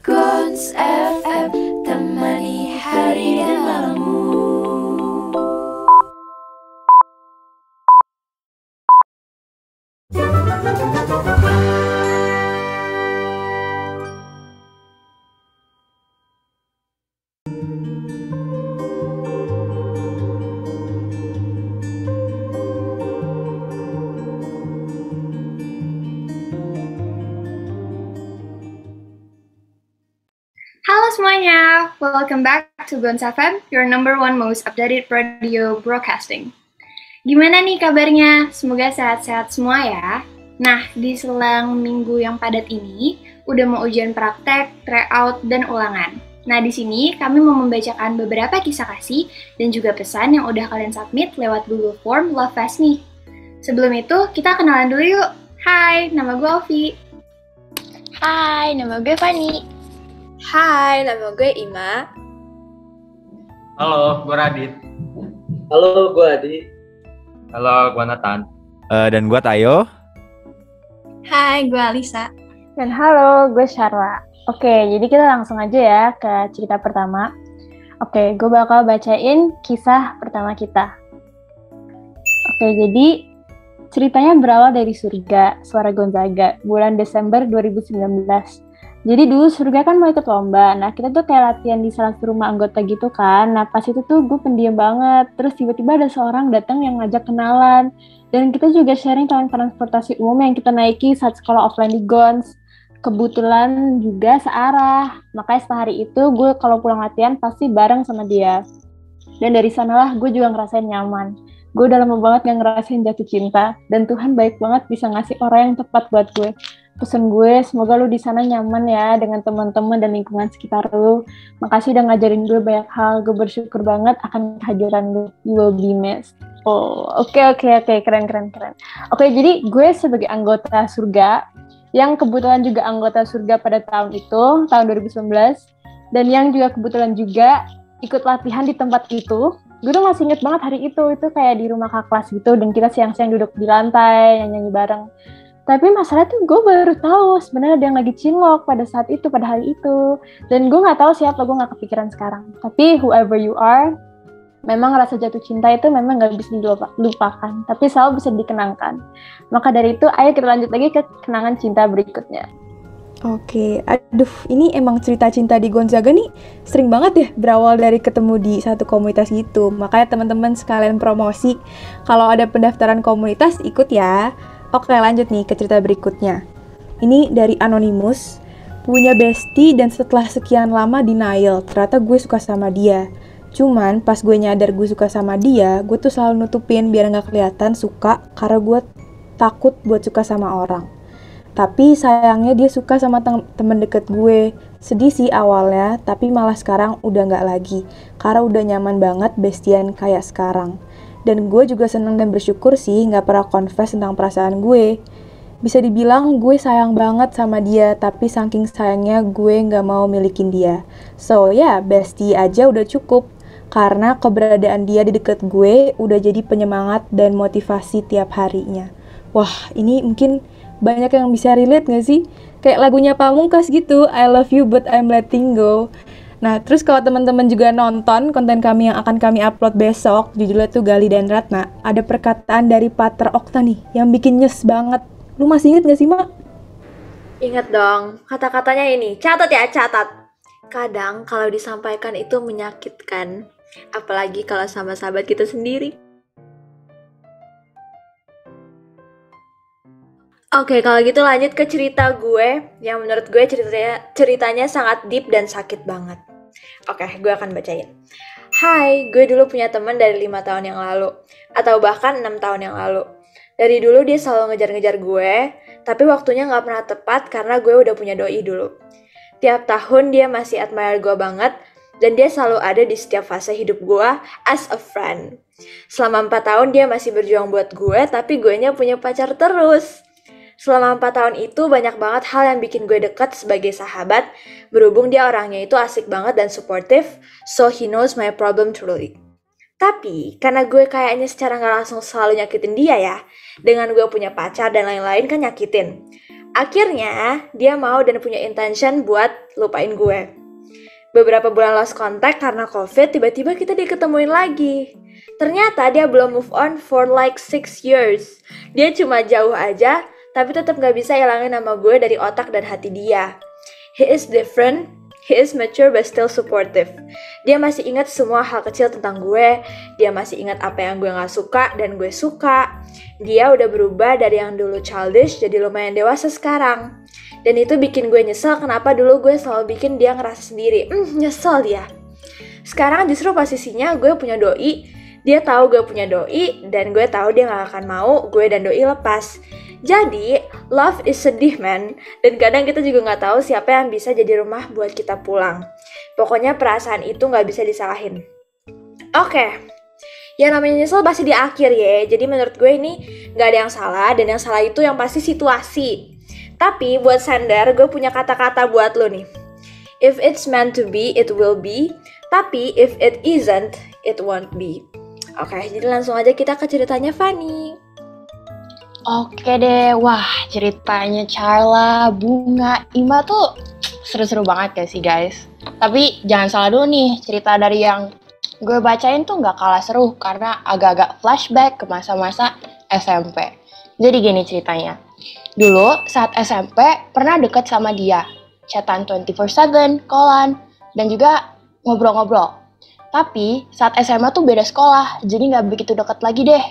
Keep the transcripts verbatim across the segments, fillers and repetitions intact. Gonz F M, temani hari dan malammu. Semuanya, welcome back to Gonz F M, your number one most updated radio broadcasting. Gimana nih kabarnya? Semoga sehat-sehat semua ya. Nah, di selang minggu yang padat ini, udah mau ujian praktek, tryout, dan ulangan. Nah, di sini kami mau membacakan beberapa kisah kasih dan juga pesan yang udah kalian submit lewat Google form Love Fess nih. Sebelum itu, kita kenalan dulu yuk. Hai, nama gue Alfi. Hai, nama gue Fani. Hai, nama gue Ima. Halo, gue Radit. Halo, gue Adi. Halo, gue Nathan. Uh, dan gue Tayo. Hai, gue Alisa. Dan halo, gue Syarwa. Oke, jadi kita langsung aja ya ke cerita pertama. Oke, gue bakal bacain kisah pertama kita. Oke, jadi ceritanya berawal dari surga, suara Gonzaga, bulan Desember dua ribu sembilan belas. Jadi dulu surga kan mau ikut lomba, nah kita tuh kayak latihan di salah satu rumah anggota gitu kan. Nah pas itu tuh gue pendiam banget, terus tiba-tiba ada seorang datang yang ngajak kenalan. Dan kita juga sharing tentang transportasi umum yang kita naiki saat sekolah offline di Gonz. Kebetulan juga searah, makanya sehari itu gue kalau pulang latihan pasti bareng sama dia. Dan dari sanalah gue juga ngerasain nyaman. Gue udah lama banget gak ngerasain jatuh cinta, dan Tuhan baik banget bisa ngasih orang yang tepat buat gue. Pesan gue, semoga lu di sana nyaman ya dengan teman-teman dan lingkungan sekitar lu. Makasih udah ngajarin gue banyak hal. Gue bersyukur banget akan kehadiran lu. You will be missed. Oh, oke okay, oke okay, oke, okay. keren keren keren. Oke, okay, jadi gue sebagai anggota surga yang kebetulan juga anggota surga pada tahun itu, tahun dua ribu sembilan belas, dan yang juga kebetulan juga ikut latihan di tempat itu. Gue tuh masih inget banget hari itu, itu kayak di rumah kakak kelas gitu, dan kita siang-siang duduk di lantai, nyanyi bareng. Tapi masalah tuh gue baru tahu sebenarnya ada yang lagi cinlok pada saat itu, pada hari itu. Dan gue nggak tahu siapa, gue nggak kepikiran sekarang. Tapi whoever you are, memang rasa jatuh cinta itu memang nggak bisa dilupakan, tapi selalu bisa dikenangkan. Maka dari itu, ayo kita lanjut lagi ke kenangan cinta berikutnya. Oke, aduh ini emang cerita cinta di Gonzaga nih sering banget ya berawal dari ketemu di satu komunitas gitu. Makanya teman-teman sekalian promosi, kalau ada pendaftaran komunitas ikut ya. Oke, lanjut nih ke cerita berikutnya. Ini dari Anonymous. Punya bestie dan setelah sekian lama denial, ternyata gue suka sama dia. Cuman pas gue nyadar gue suka sama dia, gue tuh selalu nutupin biar gak kelihatan suka, karena gue takut buat suka sama orang. Tapi sayangnya dia suka sama temen deket gue. Sedih sih awalnya, tapi malah sekarang udah gak lagi, karena udah nyaman banget bestian kayak sekarang. Dan gue juga seneng dan bersyukur sih gak pernah confess tentang perasaan gue. Bisa dibilang gue sayang banget sama dia, tapi saking sayangnya gue gak mau milikin dia. So ya, yeah, bestie aja udah cukup. Karena keberadaan dia di deket gue udah jadi penyemangat dan motivasi tiap harinya. Wah, ini mungkin banyak yang bisa relate gak sih? Kayak lagunya Pamungkas gitu, I love you but I'm letting go. Nah, terus kalau teman-teman juga nonton konten kami yang akan kami upload besok, judulnya tuh Gali dan Ratna, ada perkataan dari Pater Okta nih, yang bikin nyes banget. Lu masih inget gak sih, Mak? Ingat dong, kata-katanya ini. Catat ya, catat. Kadang kalau disampaikan itu menyakitkan, apalagi kalau sama sahabat kita sendiri. Oke, kalau gitu lanjut ke cerita gue, yang menurut gue ceritanya, ceritanya sangat deep dan sakit banget. Oke, gue akan bacain. Hai, gue dulu punya teman dari lima tahun yang lalu, atau bahkan enam tahun yang lalu. Dari dulu dia selalu ngejar-ngejar gue, tapi waktunya gak pernah tepat karena gue udah punya doi dulu. Tiap tahun dia masih admire gue banget, dan dia selalu ada di setiap fase hidup gue as a friend. Selama empat tahun dia masih berjuang buat gue, tapi guenya punya pacar terus. Selama empat tahun itu banyak banget hal yang bikin gue deket sebagai sahabat, berhubung dia orangnya itu asik banget dan supportive, so he knows my problem truly. Tapi, karena gue kayaknya secara gak langsung selalu nyakitin dia ya, dengan gue punya pacar dan lain-lain kan nyakitin. Akhirnya, dia mau dan punya intention buat lupain gue. Beberapa bulan lost contact karena COVID, tiba-tiba kita diketemuin lagi. Ternyata dia belum move on for like six years. Dia cuma jauh aja, tapi tetap gak bisa hilangin nama gue dari otak dan hati dia. He is different, he is mature but still supportive. Dia masih ingat semua hal kecil tentang gue, dia masih ingat apa yang gue gak suka dan gue suka. Dia udah berubah dari yang dulu childish jadi lumayan dewasa sekarang. Dan itu bikin gue nyesel kenapa dulu gue selalu bikin dia ngerasa sendiri. Hmm, nyesel dia. Sekarang justru posisinya gue punya doi, dia tahu gue punya doi, dan gue tahu dia gak akan mau gue dan doi lepas. Jadi, love is sedih, man. Dan kadang kita juga gak tahu siapa yang bisa jadi rumah buat kita pulang. Pokoknya perasaan itu gak bisa disalahin. Oke, okay. Yang namanya nyesel pasti di akhir ya. Jadi menurut gue ini gak ada yang salah, dan yang salah itu yang pasti situasi. Tapi buat Sander, gue punya kata-kata buat lo nih. If it's meant to be, it will be. Tapi if it isn't, it won't be. Oke, okay, jadi langsung aja kita ke ceritanya Fanny. Oke deh, wah ceritanya Carla, Bunga, Ima tuh seru-seru banget ya sih guys. Tapi jangan salah dulu nih, cerita dari yang gue bacain tuh gak kalah seru karena agak-agak flashback ke masa-masa S M P. Jadi gini ceritanya, dulu saat S M P pernah deket sama dia, chatan dua puluh empat tujuh, kolan, dan juga ngobrol-ngobrol. Tapi saat S M A tuh beda sekolah, jadi gak begitu deket lagi deh.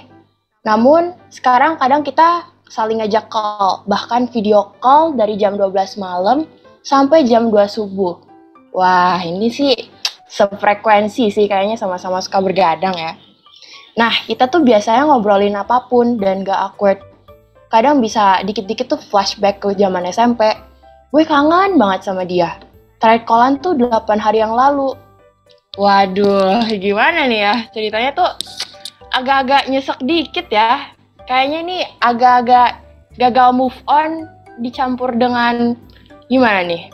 Namun, sekarang kadang kita saling ngajak call, bahkan video call dari jam dua belas malam sampai jam dua subuh. Wah, ini sih sefrekuensi sih, kayaknya sama-sama suka bergadang ya. Nah, kita tuh biasanya ngobrolin apapun dan gak awkward. Kadang bisa dikit-dikit tuh flashback ke zaman S M P. Gue kangen banget sama dia. Terakhir callan tuh delapan hari yang lalu. Waduh, gimana nih ya? Ceritanya tuh agak-agak nyesek dikit ya. Kayaknya ini agak-agak gagal move on dicampur dengan gimana nih?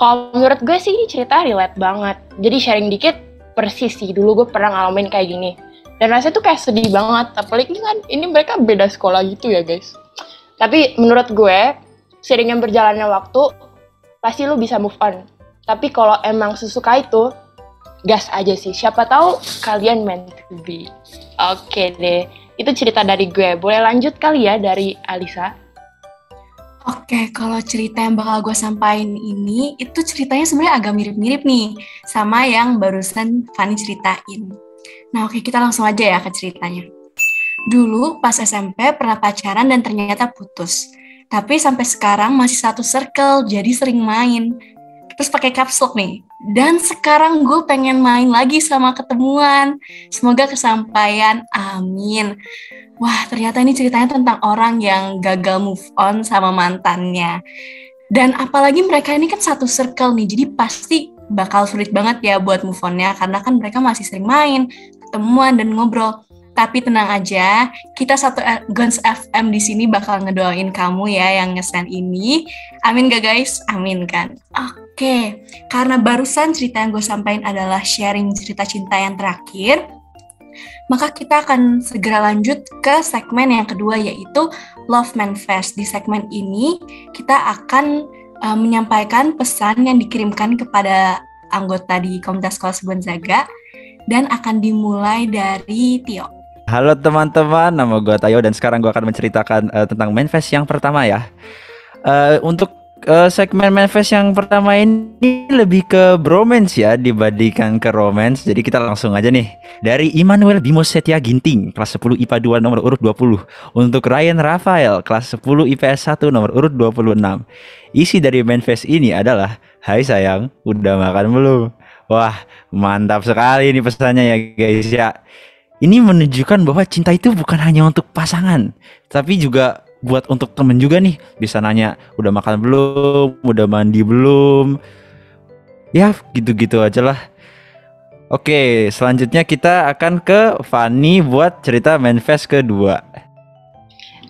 Kalau menurut gue sih ini cerita relate banget. Jadi sharing dikit, persis sih dulu gue pernah ngalamin kayak gini. Dan rasanya tuh kayak sedih banget. Apalagi kan ini mereka beda sekolah gitu ya guys. Tapi menurut gue, seiring yang berjalannya waktu, pasti lo bisa move on. Tapi kalau emang sesuka itu, gas aja sih, siapa tahu kalian meant to be. Oke deh, itu cerita dari gue. Boleh lanjut kali ya dari Alisa? Oke, kalau cerita yang bakal gue sampaikan ini, itu ceritanya sebenarnya agak mirip-mirip nih, sama yang barusan Fanny ceritain. Nah oke, kita langsung aja ya ke ceritanya. Dulu pas S M P pernah pacaran dan ternyata putus. Tapi sampai sekarang masih satu circle, jadi sering main. Terus pakai caps lock nih. Dan sekarang gue pengen main lagi sama ketemuan. Semoga kesampaian, amin. Wah, ternyata ini ceritanya tentang orang yang gagal move on sama mantannya. Dan apalagi mereka ini kan satu circle nih, jadi pasti bakal sulit banget ya buat move on-nya. Karena kan mereka masih sering main, ketemuan, dan ngobrol. Tapi tenang aja, kita satu Gonz F M di sini bakal ngedoain kamu ya yang ngesan ini. Amin gak guys? Amin kan? Oke. Oke, okay, karena barusan cerita yang gue sampaikan adalah sharing cerita cinta yang terakhir, maka kita akan segera lanjut ke segmen yang kedua yaitu Love Manifest. Di segmen ini kita akan uh, menyampaikan pesan yang dikirimkan kepada anggota di Komunitas Sekolah Gonzaga dan akan dimulai dari Tio. Halo teman-teman, nama gue Tayo dan sekarang gue akan menceritakan uh, tentang Manifest yang pertama ya. Uh, untuk Uh, segmen manifest yang pertama ini lebih ke bromance ya dibandingkan ke romance. Jadi kita langsung aja nih. Dari Immanuel Dimosetya Ginting, kelas sepuluh I P A dua nomor urut dua puluh. Untuk Ryan Rafael, kelas sepuluh I P S satu nomor urut dua puluh enam. Isi dari manifest ini adalah, hai sayang, udah makan belum? Wah, mantap sekali nih pesannya ya guys ya. Ini menunjukkan bahwa cinta itu bukan hanya untuk pasangan, tapi juga buat untuk temen juga nih. Bisa nanya udah makan belum, udah mandi belum, ya gitu-gitu aja lah. Oke, selanjutnya kita akan ke Fanny buat cerita manifest kedua.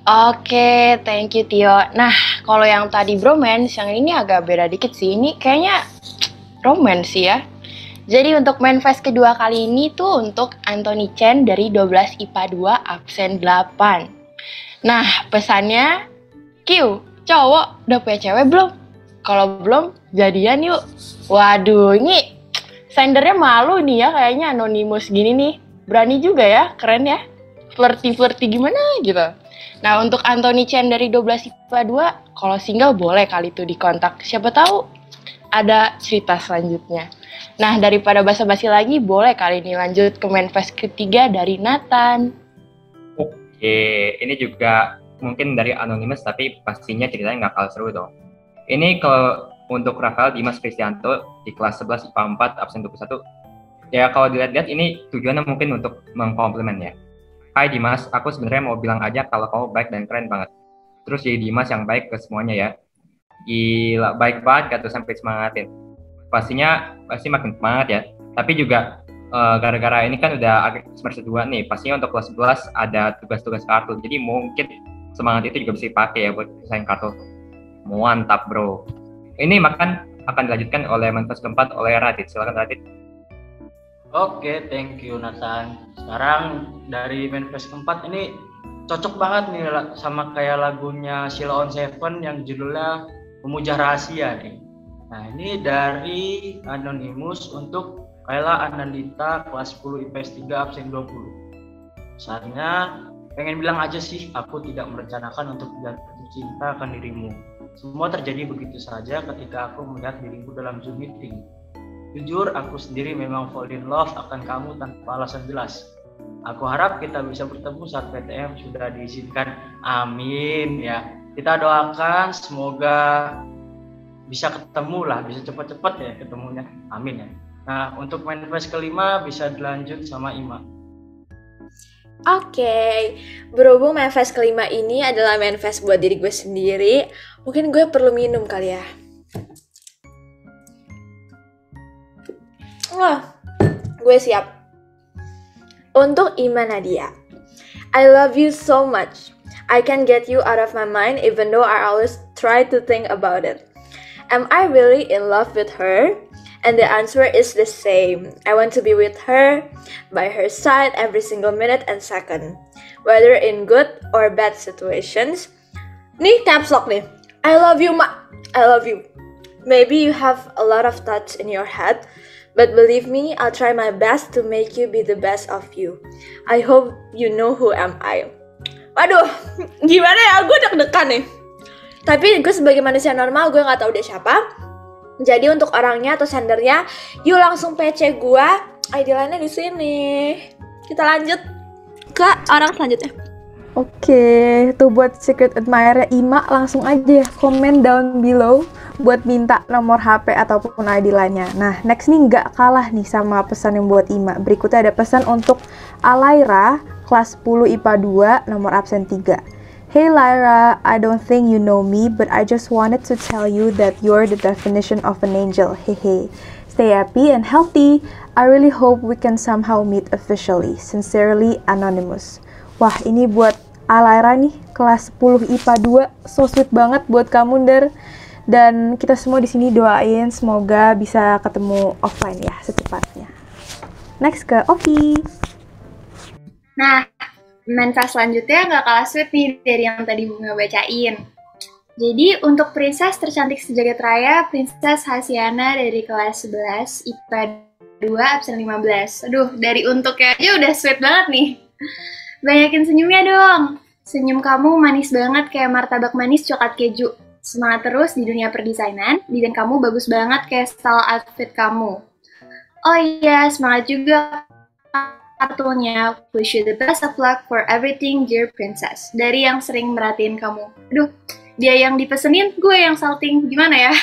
Oke, thank you Tio. Nah, kalau yang tadi bromance, yang ini agak beda dikit sih. Ini kayaknya romance sih ya. Jadi untuk manifest kedua kali ini tuh untuk Anthony Chen dari dua belas I P A dua absen delapan. Nah, pesannya Q, cowok udah punya cewek belum? Kalau belum, jadian yuk. Waduh, ini sendernya malu nih ya, kayaknya anonimus gini nih. Berani juga ya, keren ya. Flirty-flirty gimana gitu. Nah, untuk Anthony Chen dari dua belas IPA dua, kalau single boleh kali itu dikontak. Siapa tahu ada cerita selanjutnya. Nah, daripada basa-basi lagi, boleh kali ini lanjut ke manifest ketiga dari Nathan. Oke, ini juga mungkin dari anonymous, tapi pastinya ceritanya nggak kalah seru dong. Ini kalau untuk Rafael Dimas Cristianto di kelas sebelas IPA empat, absen dua puluh satu. Ya, kalau dilihat-lihat ini tujuannya mungkin untuk mengkomplimen ya. Hai Dimas, aku sebenarnya mau bilang aja kalau kamu baik dan keren banget. Terus jadi Dimas yang baik ke semuanya ya. Gila, baik banget, gak tuh sampai semangatin. Pastinya pasti makin semangat ya. Tapi juga uh, gara-gara ini kan udah semester dua nih, pastinya untuk kelas sebelas ada tugas-tugas kartu. Jadi mungkin semangat itu juga bisa dipakai ya buat desain kartu. Mantap bro. Ini makan akan dilanjutkan oleh mantas keempat oleh Radit. Silakan Radit. Oke, thank you Nathan. Sekarang dari manifest keempat ini cocok banget nih sama kayak lagunya Sheila on Seven yang judulnya Pemuja Rahasia nih. Nah, ini dari anonymous untuk Kaila Anandita kelas sepuluh IPS tiga absen dua puluh. Misalnya, pengen bilang aja sih aku tidak merencanakan untuk jatuh cinta akan dirimu. Semua terjadi begitu saja ketika aku melihat dirimu dalam Zoom meeting. Jujur, aku sendiri memang fall in love akan kamu tanpa alasan jelas. Aku harap kita bisa bertemu saat P T M sudah diizinkan. Amin ya. Kita doakan semoga bisa ketemu lah, bisa cepat-cepat ya ketemunya. Amin ya. Nah, untuk manifest kelima bisa dilanjut sama Ima. Oke, okay. Berhubung manifest kelima ini adalah manifest buat diri gue sendiri, mungkin gue perlu minum kali ya. Wah, gue siap. Untuk Ima Nadia, I love you so much. I can't get you out of my mind even though I always try to think about it. Am I really in love with her? And the answer is the same. I want to be with her, by her side every single minute and second, whether in good or bad situations. Nih caps lock nih. I love you, Ma. I love you. Maybe you have a lot of thoughts in your head. But believe me, I'll try my best to make you be the best of you. I hope you know who am I. Waduh, gimana ya? Gue deg-degan nih. Tapi gue sebagai manusia normal, gue gak tahu dia siapa. Jadi untuk orangnya atau sendernya, yuk langsung P C gue. I D line-nya di sini. Kita lanjut ke orang selanjutnya. Oke, tuh buat secret admirer Ima langsung aja komen down below buat minta nomor H P ataupun I D lainnya. Nah, next nih nggak kalah nih sama pesan yang buat Ima. Berikutnya ada pesan untuk Alaira, kelas sepuluh IPA dua, nomor absen tiga. Hey Lyra, I don't think you know me, but I just wanted to tell you that you're the definition of an angel. Hehe. Stay happy and healthy. I really hope we can somehow meet officially. Sincerely, Anonymous. Wah, ini buat Alaira nih, kelas sepuluh IPA dua, so sweet banget buat kamu, Nder. Dan kita semua di sini doain semoga bisa ketemu offline ya secepatnya. Next ke Ovi. Nah, manifest selanjutnya nggak kalah sweet nih dari yang tadi Bunga bacain. Jadi, untuk princess tercantik sejagat raya, Princess Hasyana dari kelas sebelas IPA dua absen lima belas. Aduh, dari untuknya aja udah sweet banget nih. Banyakin senyumnya dong. Senyum kamu manis banget kayak martabak manis coklat keju. Semangat terus di dunia perdesainan. Desain kamu bagus banget kayak style outfit kamu. Oh iya, semangat juga kartunya. Wish you the best of luck for everything, dear princess. Dari yang sering merhatiin kamu. Aduh, dia yang dipesenin, gue yang salting. Gimana ya?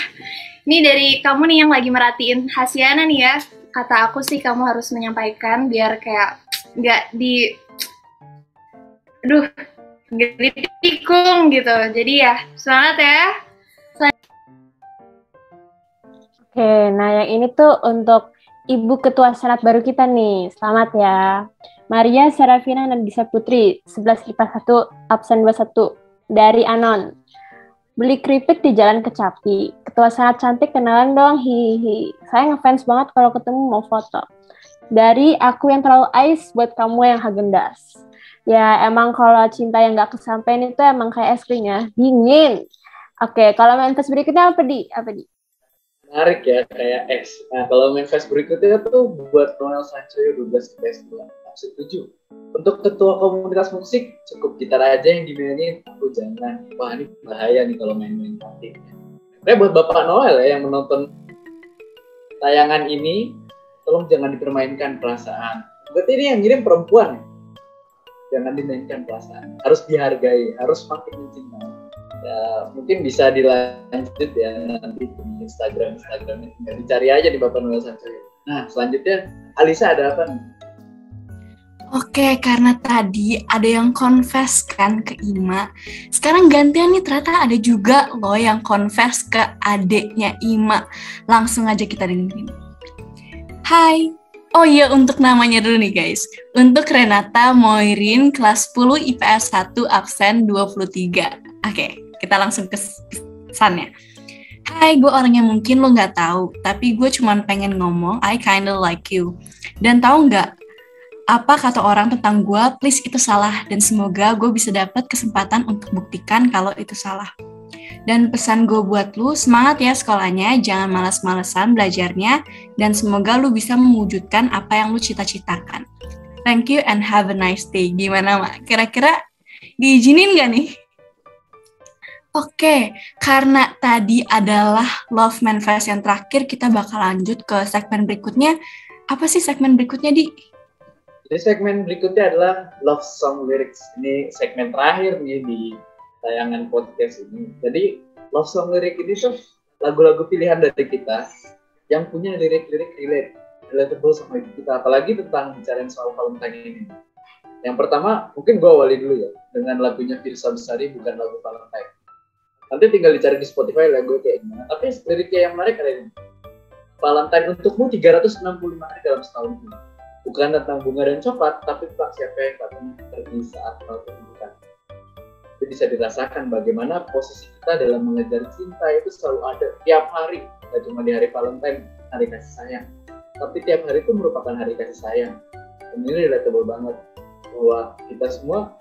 Ini dari kamu nih yang lagi merhatiin Hasyana nih ya. Kata aku sih kamu harus menyampaikan biar kayak nggak di... aduh, gede tikung gitu. Jadi ya, semangat ya. Oke, nah yang ini tuh untuk Ibu Ketua Senat baru kita nih. Selamat ya. Maria Serafina Nandisa Putri, sebelas IPA satu, absen dua puluh satu. Dari Anon. Beli keripik di Jalan Kecapi. Ketua Senat cantik, kenalan dong. Hihihi. Saya ngefans banget kalau ketemu mau foto. Dari aku yang terlalu ice buat kamu yang Häagen-Dazs. Ya, emang kalau cinta yang gak kesampaian itu emang kayak es krim ya, dingin. Oke, kalau main fest berikutnya apa di? Apa di? Menarik ya, kayak X. Nah, kalau main fest berikutnya tuh buat Noel Sanchoyo dua belas ke dua. Setuju. Untuk ketua komunitas musik, cukup gitar aja yang dimainin, aku jangan. Wah, ini bahaya nih kalau main-main nanti. Nah, buat Bapak Noel ya, yang menonton tayangan ini, tolong jangan dipermainkan perasaan. Berarti ini yang ngirim perempuan. Jangan dimainkan perasaan. Harus dihargai, harus makin mencintai. Ya, mungkin bisa dilanjut ya nanti di Instagram, Instagram ini. Dicari aja di Bapak Noel Sanchoyo. Nah, selanjutnya Alisa ada apa nih? Oke, karena tadi ada yang confess kan ke Ima. Sekarang gantian nih, ternyata ada juga loh yang confess ke adeknya Ima. Langsung aja kita dengerin. Hai. Oh iya, untuk namanya dulu nih guys. Untuk Renata Moirin, kelas sepuluh I P S satu, absen dua puluh tiga. Oke, kita langsung ke pesannya. Hai, gue orang yang mungkin lo gak tahu, tapi gue cuma pengen ngomong, I kinda like you. Dan tahu gak? Apa kata orang tentang gue, please itu salah, dan semoga gue bisa dapat kesempatan untuk buktikan kalau itu salah. Dan pesan gue buat lu, semangat ya sekolahnya, jangan malas-malesan belajarnya, dan semoga lu bisa mewujudkan apa yang lu cita-citakan. Thank you and have a nice day. Gimana, Mak? Kira-kira diizinin gak nih? Oke, karena tadi adalah Love Manifest yang terakhir, kita bakal lanjut ke segmen berikutnya. Apa sih segmen berikutnya, Di? Jadi segmen berikutnya adalah Love Song Lyrics. Ini segmen terakhir nih di tayangan podcast ini. Jadi Love Song Lyrics ini tuh lagu-lagu pilihan dari kita yang punya lirik-lirik relate, relatable sama hidup kita. Apalagi tentang bicarain soal Valentine ini. Yang pertama, mungkin gue awali dulu ya dengan lagunya Fiersa Besari, bukan lagu Valentine. Nanti tinggal dicari di Spotify lagu kayak gimana. Tapi liriknya yang menarik ada ini. Valentine untukmu tiga ratus enam puluh lima hari dalam setahun ini. Bukan tentang bunga dan coklat, tapi tentang siapa yang katanya pergi saat kau temukan. Itu bisa dirasakan bagaimana posisi kita dalam mengejar cinta itu selalu ada tiap hari. Tidak cuma di hari Valentine, hari kasih sayang. Tapi tiap hari itu merupakan hari kasih sayang. Dan ini relatable banget. Bahwa kita semua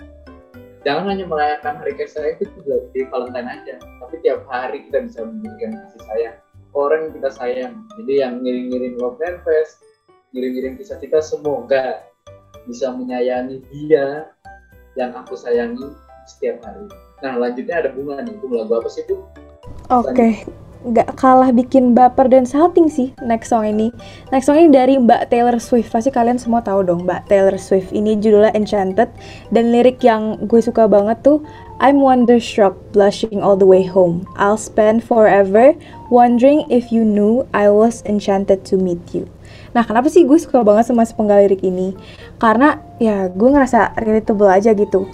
jangan hanya merayakan hari kasih sayang itu di Valentine aja. Tapi tiap hari kita bisa memberikan kasih sayang. Orang yang kita sayang. Jadi yang ngiring-ngiring Love Manifest, ngirim-ngirim kisah kita, semoga bisa menyayangi dia yang aku sayangi setiap hari. Nah, lanjutnya ada bunga nih. Itu lagu apa sih, Bu? Oke, okay. Gak kalah bikin baper dan salting sih next song ini. Next song ini dari Mbak Taylor Swift. Pasti kalian semua tahu dong Mbak Taylor Swift. Ini judulnya Enchanted. Dan lirik yang gue suka banget tuh, I'm wonderstruck, blushing all the way home. I'll spend forever wondering if you knew I was enchanted to meet you. Nah, kenapa sih gue suka banget sama sepenggal lirik ini? Karena ya gue ngerasa relatable aja gitu.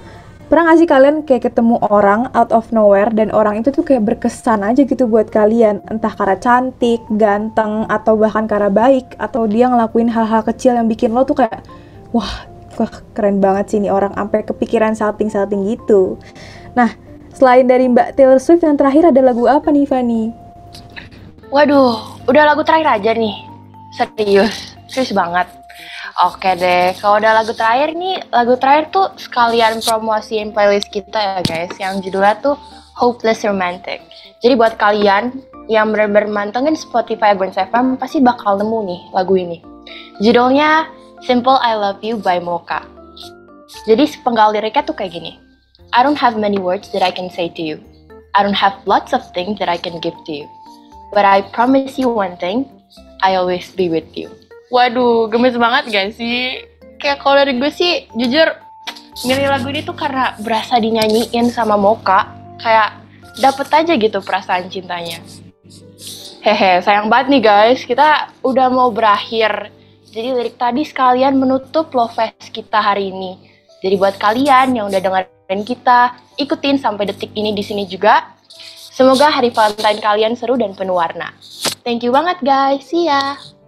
Pernah gak sih kalian kayak ketemu orang out of nowhere dan orang itu tuh kayak berkesan aja gitu buat kalian? Entah karena cantik, ganteng, atau bahkan karena baik, atau dia ngelakuin hal-hal kecil yang bikin lo tuh kayak, wah, wah keren banget sih nih orang, sampai kepikiran salting-salting gitu. Nah, selain dari Mbak Taylor Swift, yang terakhir ada lagu apa nih, Fani? Waduh, udah lagu terakhir aja nih. Serius, serius banget. Oke deh, kalau udah lagu terakhir nih, lagu terakhir tuh sekalian promosiin playlist kita ya guys, yang judulnya tuh Hopeless Romantic. Jadi buat kalian yang bener-bener mantengin Spotify Gonz F M, pasti bakal nemu nih lagu ini. Judulnya Simple I Love You by Mocha. Jadi sepenggal liriknya tuh kayak gini. I don't have many words that I can say to you. I don't have lots of things that I can give to you. But I promise you one thing, I always be with you. Waduh, gemes banget gak sih? Kayak kalau dari gue sih, jujur milih lagu ini tuh karena berasa dinyanyiin sama Mocha. Kayak dapet aja gitu perasaan cintanya. Hehe, sayang banget nih guys, kita udah mau berakhir. Jadi lirik tadi sekalian menutup Love Fest kita hari ini. Jadi buat kalian yang udah dengerin kita, ikutin sampai detik ini di sini juga. Semoga hari Valentine kalian seru dan penuh warna. Thank you banget guys, see ya!